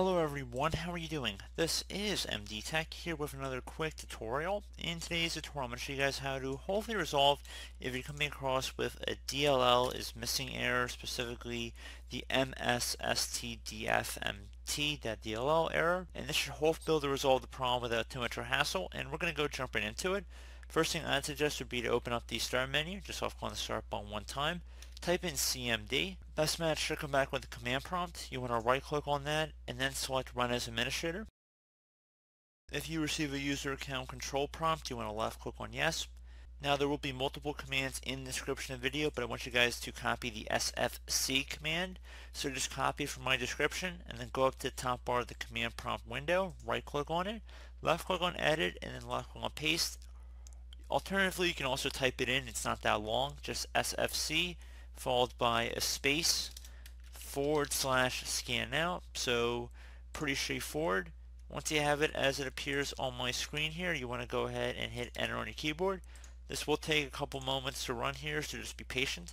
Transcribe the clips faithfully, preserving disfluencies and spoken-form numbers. Hello everyone, how are you doing? This is M D Tech here with another quick tutorial. In today's tutorial, I'm going to show you guys how to hopefully resolve if you're coming across with a D L L is missing error, specifically the M S S T D F M T dot D L L error. And this should hopefully resolve the problem without too much of a hassle, and we're going to go jump right into it. First thing I'd suggest would be to open up the start menu, just off on the start button one time. Type in C M D. Best match should come back with a command prompt. You want to right click on that and then select Run as Administrator. If you receive a user account control prompt, you want to left click on Yes. Now there will be multiple commands in the description of the video, but I want you guys to copy the S F C command. So just copy from my description and then go up to the top bar of the command prompt window, right click on it, left click on Edit, and then left click on Paste. Alternatively, you can also type it in. It's not that long, just S F C followed by a space forward slash scan out. So pretty straightforward. Once you have it as it appears on my screen here, you want to go ahead and hit enter on your keyboard. This will take a couple moments to run here, so just be patient.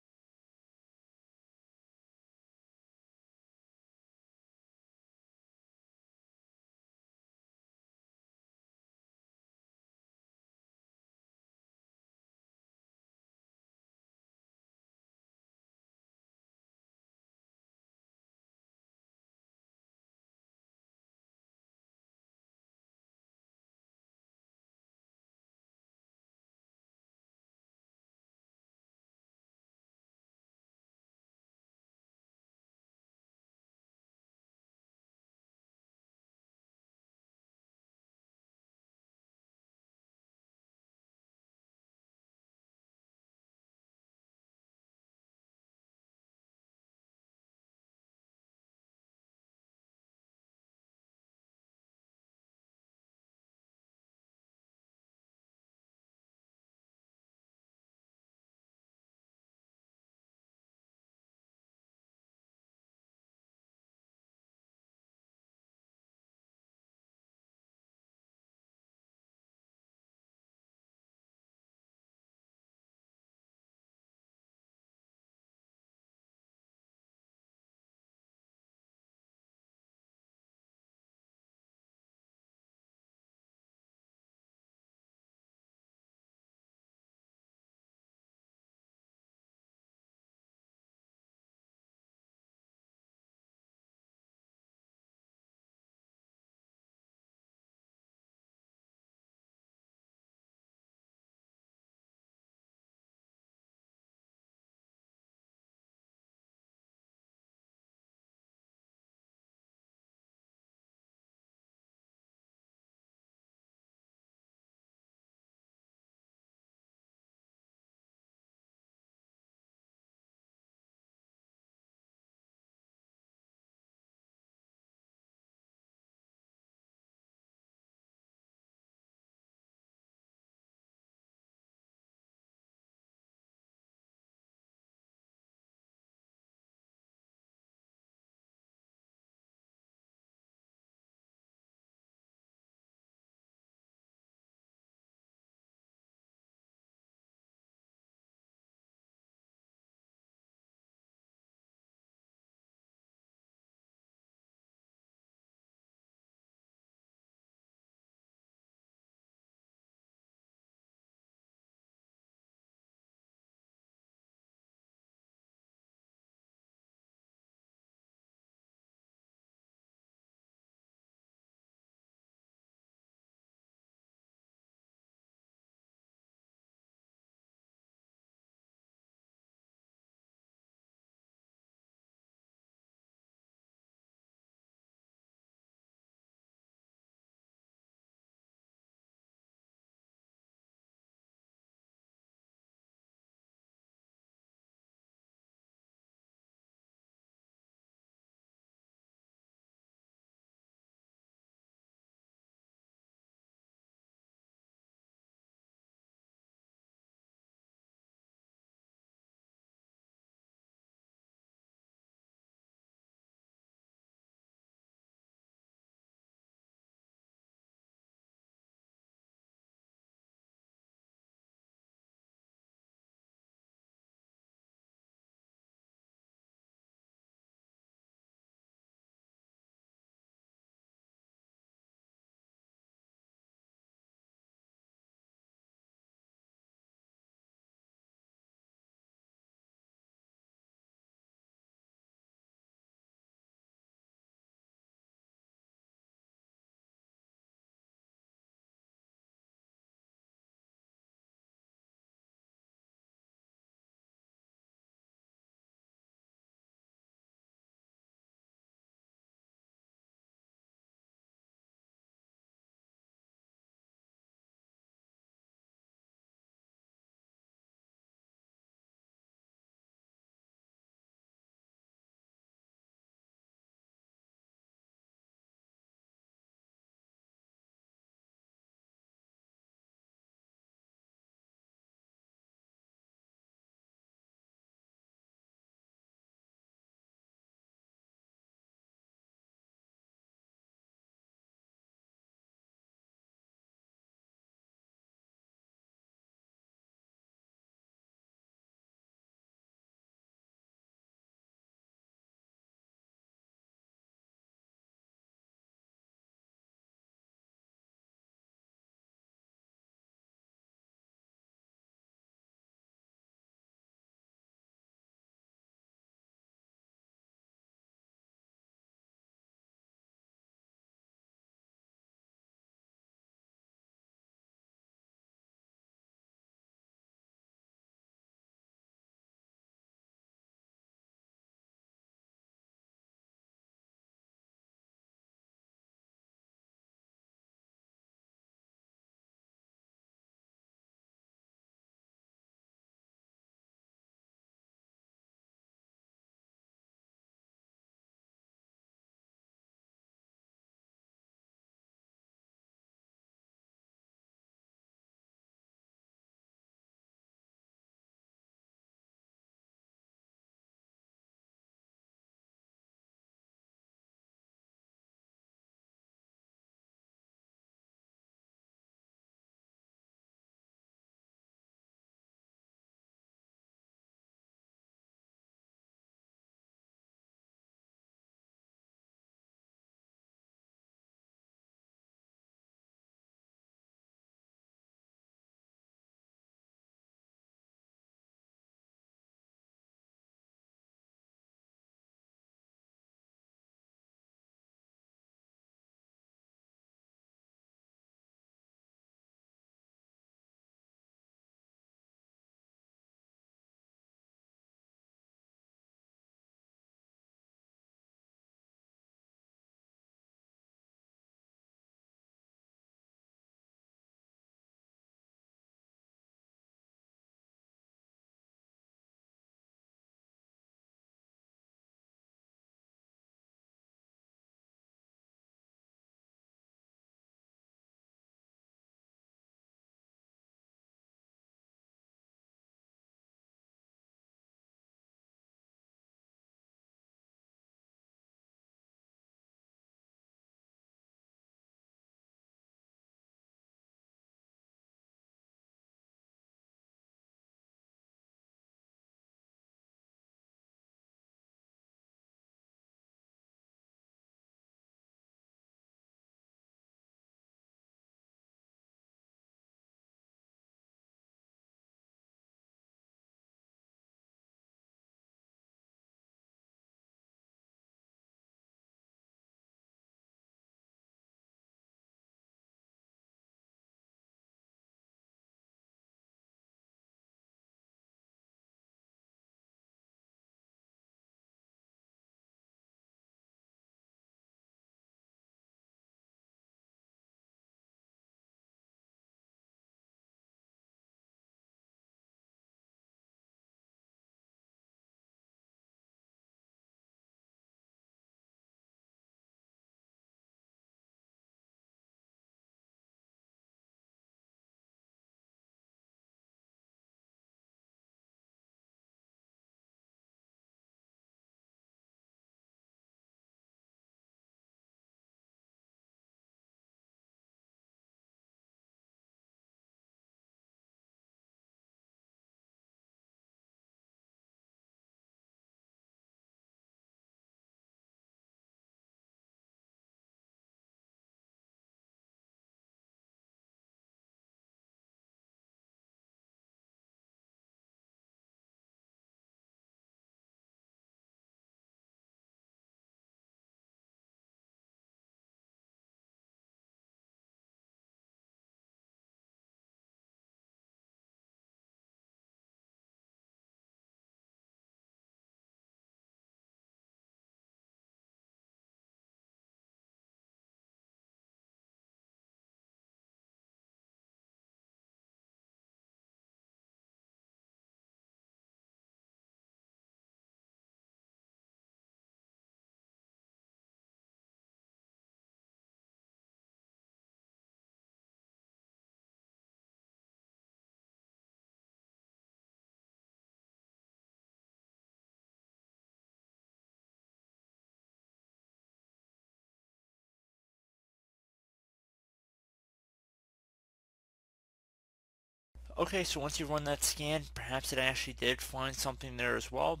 Okay, so once you run that scan, perhaps it actually did find something there as well.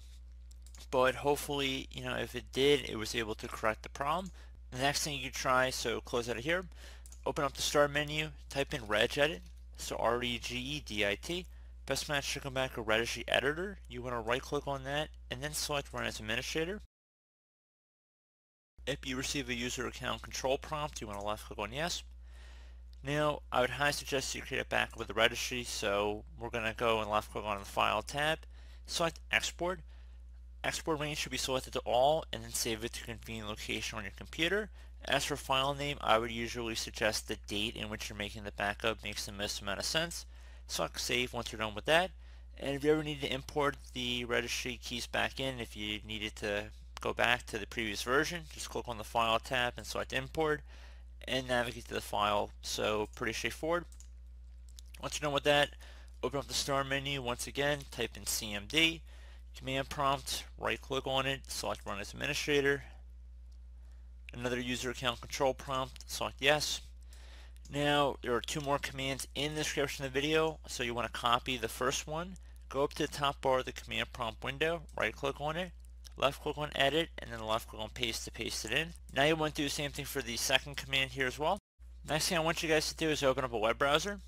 But hopefully, you know, if it did, it was able to correct the problem. The next thing you could try, so close out of here, open up the start menu, type in regedit, so R E G E D I T. Best match should come back a registry editor. You want to right click on that and then select run as administrator. If you receive a user account control prompt, you want to left click on yes. Now, I would highly suggest you create a backup with the registry, so we're going to go and left click on the file tab, select export. Export range should be selected to all and then save it to a convenient location on your computer. As for file name, I would usually suggest the date in which you're making the backup makes the most amount of sense. Select save once you're done with that. And if you ever need to import the registry keys back in, if you needed to go back to the previous version, just click on the file tab and select import and navigate to the file. So pretty straightforward. Once you're done with that, open up the start menu once again, type in C M D. Command prompt, right click on it, select run as administrator. Another user account control prompt, select yes. Now there are two more commands in the description of the video, so you want to copy the first one, go up to the top bar of the command prompt window, right click on it, left click on edit, and then left click on paste to paste it in. Now you want to do the same thing for the second command here as well. Next thing I want you guys to do is open up a web browser.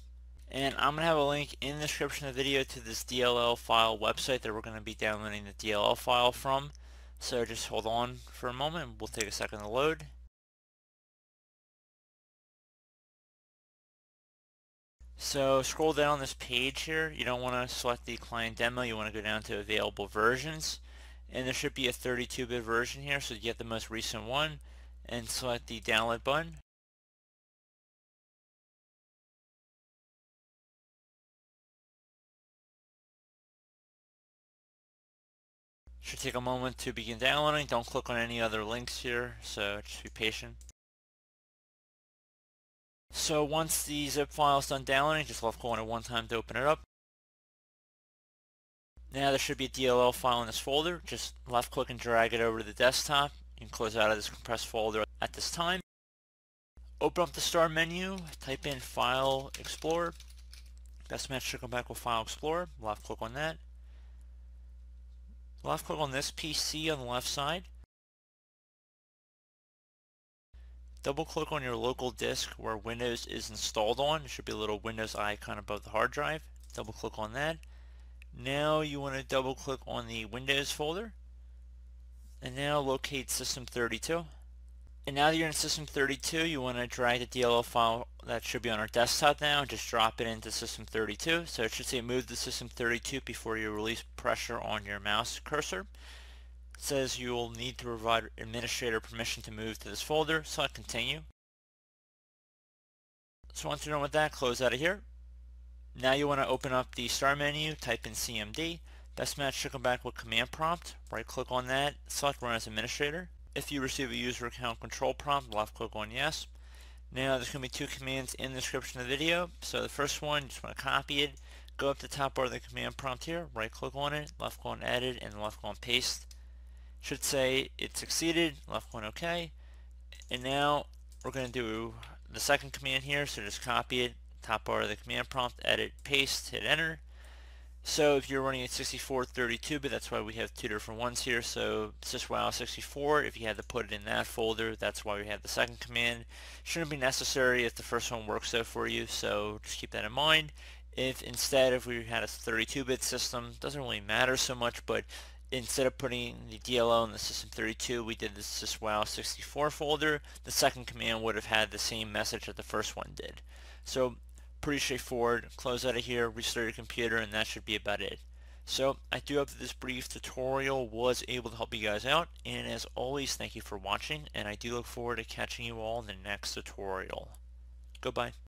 And I'm going to have a link in the description of the video to this D L L file website that we're going to be downloading the D L L file from. So just hold on for a moment. We'll take a second to load. So scroll down this page here. You don't want to select the client demo. You want to go down to available versions. And there should be a thirty-two bit version here. So you get the most recent one and select the download button. Should take a moment to begin downloading. Don't click on any other links here, so just be patient. So once the zip file is done downloading, just left click on it one time to open it up. Now there should be a D L L file in this folder. Just left click and drag it over to the desktop. You can close out of this compressed folder at this time. Open up the start menu, type in File Explorer. Best match should come back with File Explorer. Left click on that. Left click on this P C on the left side. Double click on your local disk where Windows is installed on. There should be a little Windows icon above the hard drive. Double click on that. Now you want to double click on the Windows folder. And now locate System thirty-two. And now that you're in System thirty-two, you want to drag the D L L file that should be on our desktop now and just drop it into System thirty-two. So it should say move to System thirty-two before you release pressure on your mouse cursor. It says you will need to provide administrator permission to move to this folder. Select continue. So once you're done with that, close out of here. Now you want to open up the start menu, type in C M D. Best match should come back with command prompt. Right click on that, select run as administrator. If you receive a user account control prompt, left click on yes. Now there's going to be two commands in the description of the video. So the first one, you just want to copy it, go up to the top bar of the command prompt here, right click on it, left click on edit, and left click on paste. It should say it succeeded, left click on OK. And now we're going to do the second command here, so just copy it, top bar of the command prompt, edit, paste, hit enter. So if you're running at sixty-four, thirty-two bit, that's why we have two different ones here. So syswow sixty-four, if you had to put it in that folder, that's why we have the second command. Shouldn't be necessary if the first one works though for you, so just keep that in mind. If instead, if we had a thirty-two bit system, doesn't really matter so much, but instead of putting the D L L in the System thirty-two, we did the syswow sixty-four folder. The second command would have had the same message that the first one did. So pretty straightforward. Close out of here, restart your computer, and that should be about it. So I do hope that this brief tutorial was able to help you guys out, and as always, thank you for watching, and I do look forward to catching you all in the next tutorial. Goodbye.